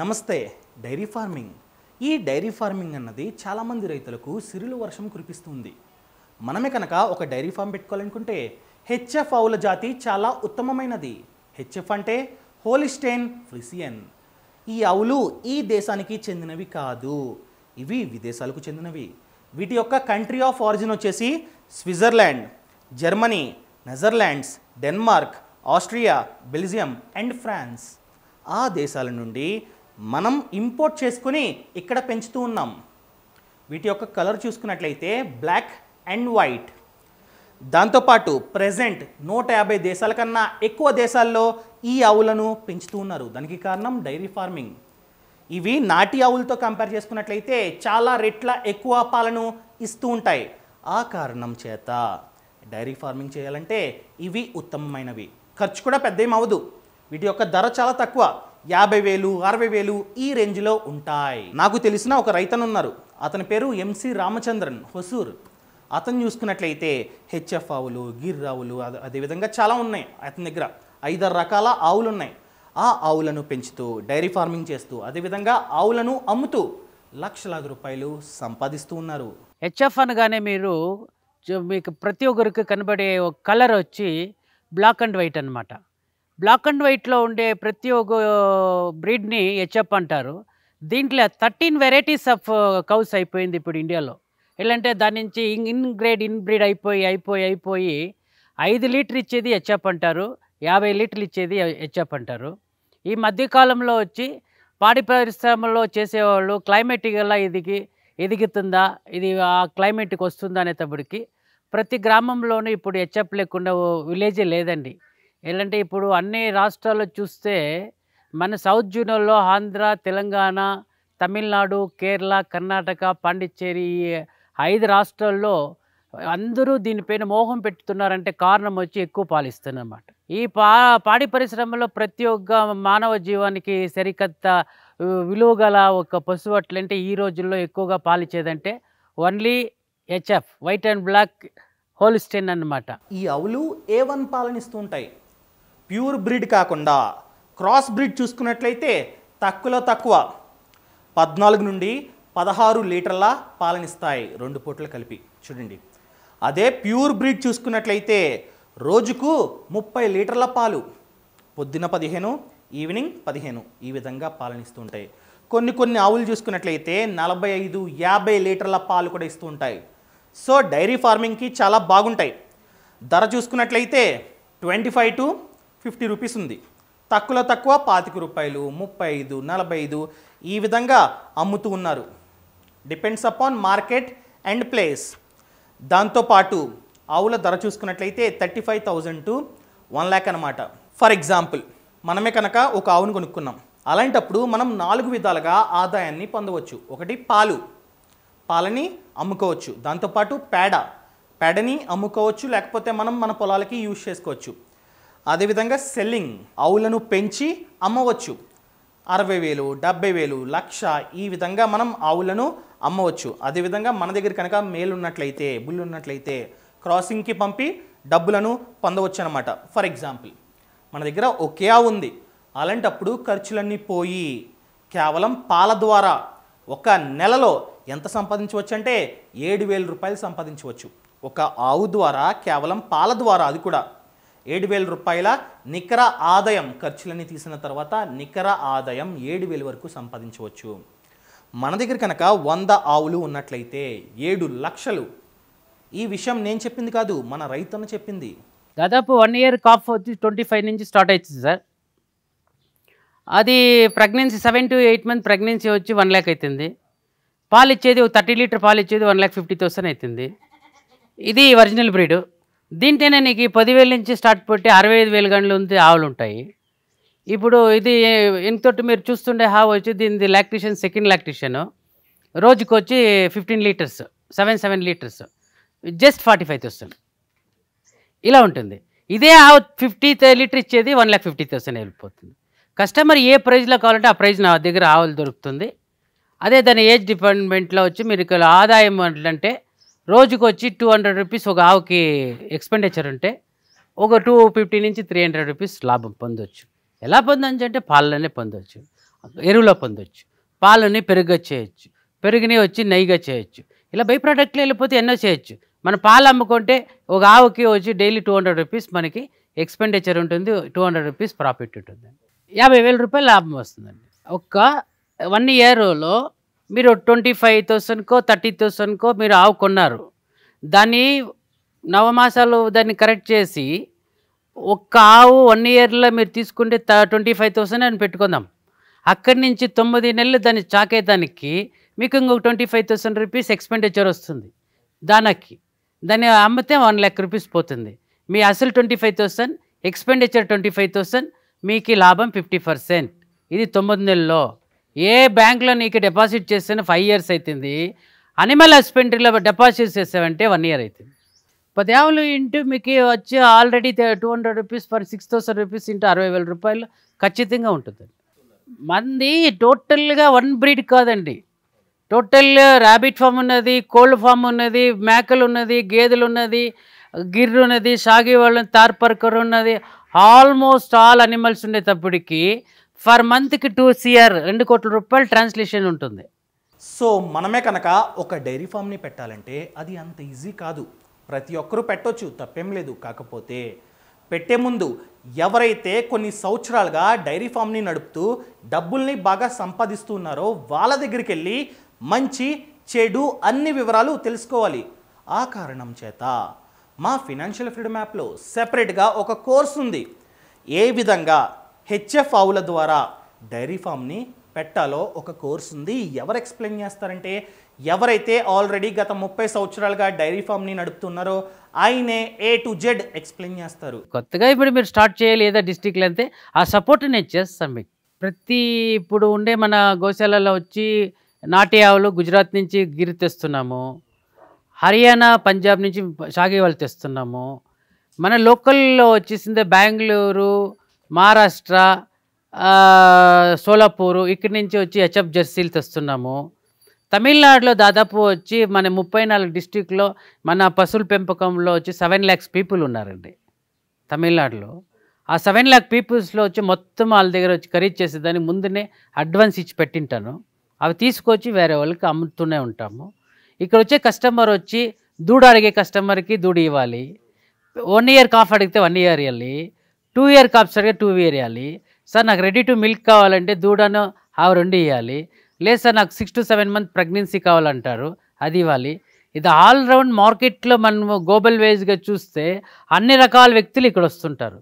నమస్తే dairy farming అన్నది చాలా మంది రైతులకు సిరులు వర్షం కురిపిస్తుంది. మనమే కనుక ఒక డైరీ ఫార్మ్ పెట్టుకోవాలనుకుంటే హెచ్ఎఫ్ ఆవుల జాతి చాలా ఉత్తమమైనది. హెచ్ఎఫ్ అంటే హోల్స్టైన్ ఫ్రిసియన్. ఈ ఆవులు ఈ దేశానికి చెందినవి కాదు, ఇవి విదేశాలకు చెందినవి. వీటి యొక్క కంట్రీ ఆఫ్ ఆరిజిన్ వచ్చేసి Switzerland, Germany, Netherlands, Denmark, Austria, Belgium and France. ఆ దేశాల నుండి మనం ఇంపోర్ట్ చేసుకుని ఇక్కడ పెంచుతూ ఉన్నాం. వీటి యొక్క కలర్ చూసుకున్నట్లయితే బ్లాక్ అండ్ వైట్. దాంతోపాటు ప్రజెంట్ 150 దేశాల కన్నా ఎక్కువ దేశాల్లో ఈ ఆవులను పెంచుతూ ఉన్నారు. దానికి కారణం డైరీ ఫార్మింగ్. ఇవి నాటి ఆవులతో కంపేర్ చేసుకున్నట్లయితే చాలా రెట్ల ఎక్కువ పాలను ఇస్తూ ఉంటాయి. ఆ కారణం చేత డైరీ ఫార్మింగ్ చేయాలంటే ఇవి ఉత్తమమైనవి. ఖర్చు కూడా పెద్ద ఏమవదు. వీటి యొక్క ధర చాలా తక్కువ, 50,000, 60,000 ఈ రేంజ్లో ఉంటాయి. నాకు తెలిసిన ఒక రైతను ఉన్నారు, అతని పేరు ఎంసి రామచంద్రన్, హొసూర్. అతను చూసుకున్నట్లయితే హెచ్ఎఫ్ ఆవులు, గిర్ ఆవులు, అదేవిధంగా చాలా ఉన్నాయి. అతని దగ్గర 5-6 రకాల ఆవులు ఉన్నాయి. ఆ ఆవులను పెంచుతూ, డైరీ ఫార్మింగ్ చేస్తూ, అదేవిధంగా ఆవులను అమ్ముతూ లక్షలాది రూపాయలు సంపాదిస్తూ ఉన్నారు. హెచ్ఎఫ్ అనగానే మీకు ప్రతి ఒక్కరికి కనబడే ఒక కలర్ వచ్చి బ్లాక్ అండ్ వైట్ అన్నమాట. బ్లాక్ అండ్ వైట్లో ఉండే ప్రతి ఒక్క బ్రీడ్ని హెచ్ఎఫ్ అంటారు. దీంట్లో 13 వెరైటీస్ ఆఫ్ కౌస్ అయిపోయింది ఇప్పుడు ఇండియాలో. ఎలాంటే దాని నుంచి ఇన్ బ్రీడ్ అయిపోయి 5 లీటర్ ఇచ్చేది హెచ్ఎఫ్ అంటారు, 50 లీటర్లు ఇచ్చేది హెచ్ఎఫ్ అంటారు. ఈ మధ్యకాలంలో వచ్చి పాడి పరిశ్రమలో చేసేవాళ్ళు క్లైమేటిక్లా ఎదుగుతుందా, ఇది ఆ క్లైమేట్కి వస్తుందా అనేటప్పటికి ప్రతి గ్రామంలోనూ ఇప్పుడు హెచ్ఎఫ్ లేకుండా విలేజే లేదండి. ఏంటంటే ఇప్పుడు అన్ని రాష్ట్రాల్లో చూస్తే మన సౌత్ జోన్లో ఆంధ్ర, తెలంగాణ, తమిళనాడు, కేరళ, కర్ణాటక, పాండిచ్చేరి 5 రాష్ట్రాల్లో అందరూ దీనిపైన మోహం పెట్టుతున్నారంటే కారణం వచ్చి ఎక్కువ పాలిస్తున్నమాట. ఈ పాడి పరిశ్రమలో ప్రతి ఒక్క మానవ జీవానికి సరికొత్త విలువగల ఒక పశువు అట్లంటే ఈ రోజుల్లో ఎక్కువగా పాలిచ్చేదంటే only HF, white and black Holstein అన్నమాట. ఈ ఆవులు A1 పాలనిస్తూ ఉంటాయి. ప్యూర్ బ్రీడ్ కాకుండా క్రాస్ బ్రీడ్ చూసుకున్నట్లయితే తక్కువలో తక్కువ 14 నుండి 16 లీటర్ల పాలనిస్తాయి 2 పూటలు కలిపి. చూడండి, అదే ప్యూర్ బ్రీడ్ చూసుకున్నట్లయితే రోజుకు 30 లీటర్ల పాలు, పొద్దున 15, ఈవినింగ్ 15 ఈ విధంగా పాలనిస్తూ ఉంటాయి. కొన్ని ఆవులు చూసుకున్నట్లయితే 45-50 లీటర్ల పాలు కూడా ఇస్తూ ఉంటాయి. సో డైరీ ఫార్మింగ్కి చాలా బాగుంటాయి. ధర చూసుకున్నట్లయితే 25 to 50 రూపీస్ ఉంది. తక్కువలో తక్కువ 25 రూపాయలు, 35, 45 ఈ విధంగా అమ్ముతూ ఉన్నారు. Depends upon market and place. దాంతోపాటు ఆవుల ధర చూసుకున్నట్లయితే 35,000 to 1 lakh అనమాట. ఫర్ ఎగ్జాంపుల్ మనమే కనుక ఒక ఆవును కొనుక్కున్నాం, అలాంటప్పుడు మనం 4 విధాలుగా ఆదాయాన్ని పొందవచ్చు. ఒకటి పాలని అమ్ముకోవచ్చు, దాంతోపాటు పేడని అమ్ముకోవచ్చు, లేకపోతే మనం మన పొలాలకి యూజ్ చేసుకోవచ్చు. అదేవిధంగా సెల్లింగ్, ఆవులను పెంచి అమ్మవచ్చు. 60,000, 70,000, 1,00,000 ఈ విధంగా మనం ఆవులను అమ్మవచ్చు. అదేవిధంగా మన దగ్గర కనుక బుల్లున్నట్లయితే క్రాసింగ్కి పంపి డబ్బులను పొందవచ్చు అనమాట. ఫర్ ఎగ్జాంపుల్ మన దగ్గర ఒకే ఆవు ఉంది, అలాంటప్పుడు ఖర్చులన్నీ పోయి కేవలం పాల ద్వారా 1 నెలలో ఎంత సంపాదించవచ్చు అంటే 7,000 రూపాయలు సంపాదించవచ్చు. 1 ఆవు ద్వారా, కేవలం పాల ద్వారా, అది కూడా 7,000 రూపాయల నికర ఆదాయం. ఖర్చులన్నీ తీసిన తర్వాత నికర ఆదాయం 7,000 వరకు సంపాదించవచ్చు. మన దగ్గర కనుక 100 ఆవులు ఉన్నట్లయితే 7,00,000. ఈ విషయం నేను చెప్పింది కాదు, మన రైతన్న చెప్పింది. దాదాపు 1 year కాఫ్ వచ్చి 25 నుంచి స్టార్ట్ అవుతుంది సార్. అది ప్రెగ్నెన్సీ 7 to 8 month ప్రెగ్నెన్సీ వచ్చి 1 lakh అవుతుంది. పాలు ఇచ్చేది 30 లీటర్ పాలు ఇచ్చేది 1,50,000 అవుతుంది. ఇది ఒరిజినల్ బ్రీడు. దీంట్లోనే నీకు 10,000 నుంచి స్టార్ట్ పెట్టి 65,000 గంటలు ఉంది ఆవులు ఉంటాయి. ఇప్పుడు ఇది ఇంతటి మీరు చూస్తుండే హావ్ వచ్చి దీనిది లాక్టేషన్, సెకండ్ లాక్టేషన్ రోజుకు వచ్చి 15 లీటర్స్, 7 లీటర్స్, జస్ట్ 45,000 ఇలా ఉంటుంది. ఇదే ఆవు 50 లీటర్ ఇచ్చేది 1,50,000 వెళ్ళిపోతుంది. కస్టమర్ ఏ ప్రైజ్లో కావాలంటే ఆ ప్రైజ్ నా దగ్గర ఆవులు దొరుకుతుంది. అదే దాని ఏజ్ డిపార్ట్మెంట్లో వచ్చి మీరు ఆదాయం అంటే రోజుకు వచ్చి 200 రూపీస్ ఒక ఆవుకి ఎక్స్పెండిచర్ ఉంటే ఒక 250 నుంచి 300 రూపీస్ లాభం పొందవచ్చు. ఎలా పొందొచ్చు అంటే పాలలోనే పొందవచ్చు. ఎరువుల పొందొచ్చు, పాలని పెరుగు చేయొచ్చు, పెరుగుని వచ్చి నెయ్యిగా చేయొచ్చు, ఇలా బై ప్రొడక్ట్లు వెళ్ళిపోతే ఎన్నో చేయొచ్చు. మన పాలు అమ్ముకుంటే ఒక ఆవుకి వచ్చి డైలీ 200 రూపీస్ మనకి ఎక్స్పెండిచర్ ఉంటుంది, 200 రూపీస్ ప్రాఫిట్ ఉంటుంది, 50,000 రూపాయలు లాభం వస్తుందండి. ఒక్క 1 ఇయర్లో మీరు 25,000కో 30,000కో మీరు ఆవు కొన్నారు, దాన్ని 9 మాసాలు దాన్ని కరెక్ట్ చేసి ఒక్క ఆవు 1 ఇయర్లో మీరు తీసుకుంటే 25,000 అని పెట్టుకుందాం. అక్కడి నుంచి 9 నెలలు దాన్ని చాకేదానికి మీకు ఇంకొక 25,000 రూపీస్ ఎక్స్పెండిచర్ వస్తుంది. దానికి దాన్ని అమ్మితే 1 లక్ష రూపీస్ పోతుంది. మీ అసలు 25,000, ఎక్స్పెండిచర్ 25,000, మీకు లాభం 50%. ఇది 9 నెలల్లో. ఏ బ్యాంక్లో నీకు డిపాజిట్ చేస్తేనే 5 ఇయర్స్ అవుతుంది, అనిమల్ హస్బెండరీలో డిపాజిట్ చేసావంటే 1 ఇయర్ అవుతుంది. 10 ఆవులు ఇంటూ మీకు వచ్చి already 200 rupees for 6,000 rupees into 60,000 రూపాయలు ఖచ్చితంగా ఉంటుంది. మంది టోటల్గా 1 బ్రీడ్ కాదండి, టోటల్ ర్యాబిట్ ఫామ్ ఉన్నది, కోల్డ్ ఫామ్ ఉన్నది, మేకలు ఉన్నది, గేదెలు ఉన్నది, గిర్రు ఉన్నది, షాగివాళ్ళు, తార్పర్కర్ ఉన్నది, ఆల్మోస్ట్ ఆల్ అనిమల్స్ ఉండేటప్పటికి ఫర్ మంత్కి 2 CR 2 కోట్ల రూపాయలు ట్రాన్స్లేషన్ ఉంటుంది. సో మనమే కనుక ఒక డైరీ ఫామ్ని పెట్టాలంటే అది అంత ఈజీ కాదు. ప్రతి ఒక్కరూ పెట్టొచ్చు, తప్పేం లేదు. కాకపోతే పెట్టే ముందు ఎవరైతే కొన్ని సంవత్సరాలుగా డైరీ ఫామ్ని నడుపుతూ డబ్బుల్ని బాగా సంపాదిస్తూ ఉన్నారో వాళ్ళ దగ్గరికి వెళ్ళి మంచి చెడు అన్ని వివరాలు తెలుసుకోవాలి. ఆ కారణం చేత మా ఫినాన్షియల్ ఫ్రీడమ్ యాప్లో సెపరేట్గా ఒక కోర్స్ ఉంది. ఏ విధంగా హెచ్ఎఫ్ ఆవుల ద్వారా డైరీ ఫామ్ని పెట్టాలో ఒక కోర్స్ ఉంది. ఎవరు ఎక్స్ప్లెయిన్ చేస్తారంటే ఎవరైతే ఆల్రెడీ గత 30 సంవత్సరాలుగా డైరీ ఫామ్ని నడుపుతున్నారో ఆయనే A to Z ఎక్స్ప్లెయిన్ చేస్తారు. కొత్తగా ఇప్పుడు మీరు స్టార్ట్ చేయాలి ఏదో డిస్టిక్లు అంతే, ఆ సపోర్ట్ నేను చేస్తాను మీకు. ప్రతి ఇప్పుడు ఉండే మన గోశాలలో వచ్చి నాటి ఆవులు గుజరాత్ నుంచి గిరి తెస్తున్నాము, హర్యానా పంజాబ్ నుంచి షాగేవాళ్ళు తెస్తున్నాము. మన లోకల్లో వచ్చేసిందే బెంగళూరు, మహారాష్ట్ర, సోలాపూరు, ఇక్కడి నుంచి వచ్చి హెచ్ఎఫ్ జెర్సీలు తెస్తున్నాము. తమిళనాడులో దాదాపు వచ్చి మన 34 డిస్టిక్లో మన పశువుల పెంపకంలో వచ్చి 7 lakhs పీపుల్ ఉన్నారండి తమిళనాడులో. ఆ 7 lakh peoplesలో వచ్చి మొత్తం వాళ్ళ దగ్గర వచ్చి ఖరీదు చేసేదాన్ని ముందునే అడ్వాన్స్ ఇచ్చి పెట్టింటాను. అవి తీసుకొచ్చి వేరే వాళ్ళకి అమ్ముతూనే ఉంటాము. ఇక్కడ వచ్చే కస్టమర్ వచ్చి దూడ అడిగే కస్టమర్కి దూడ ఇవ్వాలి, 1 year calf అడిగితే 1 year ఇవ్వాలి, 2 year calves అడిగితే 2 year ఇవ్వాలి. సార్ నాకు రెడీ టు మిల్క్ కావాలంటే దూడను ఆ 2 ఇవ్వాలి, లేదు సార్ నాకు 6 to 7 month ప్రెగ్నెన్సీ కావాలంటారు, అది ఇవ్వాలి. ఇది ఆల్రౌండ్ మార్కెట్లో మనము గ్లోబల్ వైజ్గా చూస్తే అన్ని రకాల వ్యక్తులు ఇక్కడ వస్తుంటారు.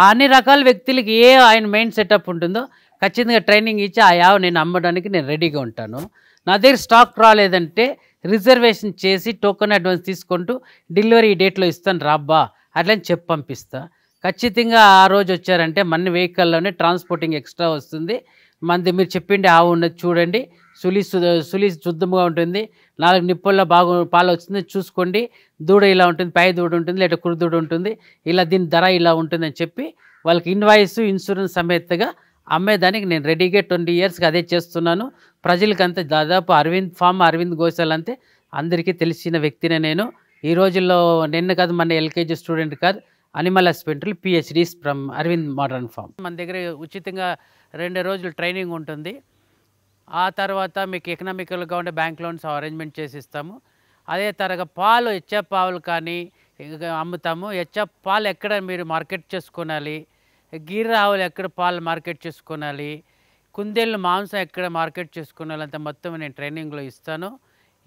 ఆ అన్ని రకాల వ్యక్తులకి ఏ ఆయన మైండ్ సెటప్ ఉంటుందో ఖచ్చితంగా ట్రైనింగ్ ఇచ్చి ఆ యావ నేను అమ్మడానికి నేను రెడీగా ఉంటాను. నా దగ్గర స్టాక్ రాలేదంటే రిజర్వేషన్ చేసి టోకెన్ అడ్వాన్స్ తీసుకుంటూ డెలివరీ డేట్లో ఇస్తాను రాబ్బా అట్లని చెప్పి పంపిస్తా. ఖచ్చితంగా ఆ రోజు వచ్చారంటే మన వెహికల్లోనే ట్రాన్స్పోర్టింగ్ ఎక్స్ట్రా వస్తుంది. మంది మీరు చెప్పిండే ఆవు ఉన్నది చూడండి, సులి శుద్ధంగా ఉంటుంది, 4 నిప్పుల్లో బాగు పాలు వస్తుంది చూసుకోండి, దూడ ఇలా ఉంటుంది, పై దూడ ఉంటుంది, లేదా కురుదూడ ఉంటుంది, ఇలా దీని ధర ఇలా ఉంటుందని చెప్పి వాళ్ళకి ఇన్వాయిస్ ఇన్సూరెన్స్ సమేతగా అమ్మేదానికి నేను రెడీగా 20 yearsకి అదే చేస్తున్నాను. ప్రజలకంతా దాదాపు అరవింద్ ఫామ్, అరవింద్ గోశాల అంతే అందరికీ తెలిసిన వ్యక్తినే నేను. ఈ రోజుల్లో నిన్న కాదు, మన LKG స్టూడెంట్ కాదు, animal husbandry PhDs from Arvind modern farm. మన దగ్గర ఉచితంగా 2 రోజులు ట్రైనింగ్ ఉంటుంది. ఆ తర్వాత మీకు ఎకనామికల్గా ఉండే బ్యాంక్ లోన్స్ అరేంజ్మెంట్ చేసి ఇస్తాము. అదే తరగా పాలు హెచ్ఎఫ్ పాలు కానీ అమ్ముతాము. హెచ్ఎఫ్ పాలు ఎక్కడ మీరు మార్కెట్ చేసుకోవాలి, గిర్ర ఆవులు ఎక్కడ పాలు మార్కెట్ చేసుకోవాలి, కుందేళ్ళు మాంసం ఎక్కడ మార్కెట్ చేసుకోవాలంటే మొత్తం నేను ట్రైనింగ్లో ఇస్తాను.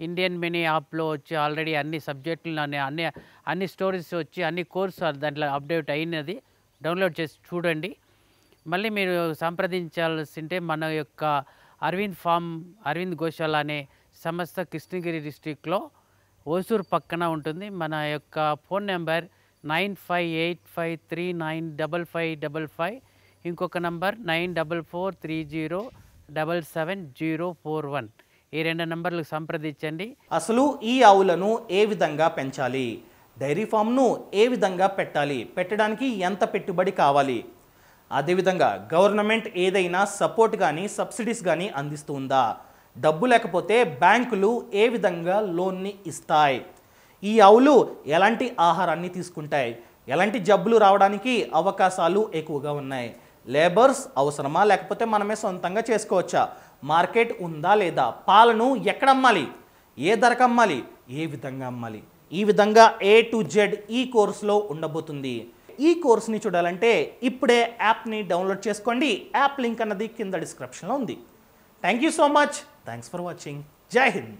ఇండియన్ మినీ యాప్లో వచ్చి ఆల్రెడీ అన్ని సబ్జెక్టులు అన్ని స్టోరీస్ వచ్చి అన్ని కోర్సు దాంట్లో అప్డేట్ అయినది, డౌన్లోడ్ చేసి చూడండి. మళ్ళీ మీరు సంప్రదించాల్సింటే మన యొక్క అరవింద్ ఫామ్, అరవింద్ గోశాల అనే సంస్థ కృష్ణగిరి డిస్టిక్లో ఓసూరు పక్కన ఉంటుంది. మన యొక్క ఫోన్ నెంబర్ 9585395555, ఇంకొక నంబర్ 94430770401. ఈ 2 నంబర్లకు సంప్రదించండి. అసలు ఈ ఆవులను ఏ విధంగా పెంచాలి, డైరీ ఫామ్ను ఏ విధంగా పెట్టాలి, పెట్టడానికి ఎంత పెట్టుబడి కావాలి, అదేవిధంగా గవర్నమెంట్ ఏదైనా సపోర్ట్ కానీ సబ్సిడీస్ కానీ అందిస్తుందా, డబ్బు లేకపోతే బ్యాంకులు ఏ విధంగా లోన్ని ఇస్తాయి, ఈ ఆవులు ఎలాంటి ఆహారాన్ని తీసుకుంటాయి, ఎలాంటి జబ్బులు రావడానికి అవకాశాలు ఎక్కువగా ఉన్నాయి, లేబర్స్ అవసరమా లేకపోతే మనమే సొంతంగా చేసుకోవచ్చా, మార్కెట్ ఉందా లేదా, పాలను ఎక్కడ అమ్మాలి, ఏ ధరకు అమ్మాలి, ఏ విధంగా అమ్మాలి, ఈ విధంగా ఏ టు జెడ్ ఈ కోర్సులో ఉండబోతుంది. ఈ కోర్సుని చూడాలంటే ఇప్పుడే యాప్ని డౌన్లోడ్ చేసుకోండి. యాప్ లింక్ అన్నది కింద డిస్క్రిప్షన్లో ఉంది. Thank you so much. Thanks for watching. జై హింద్.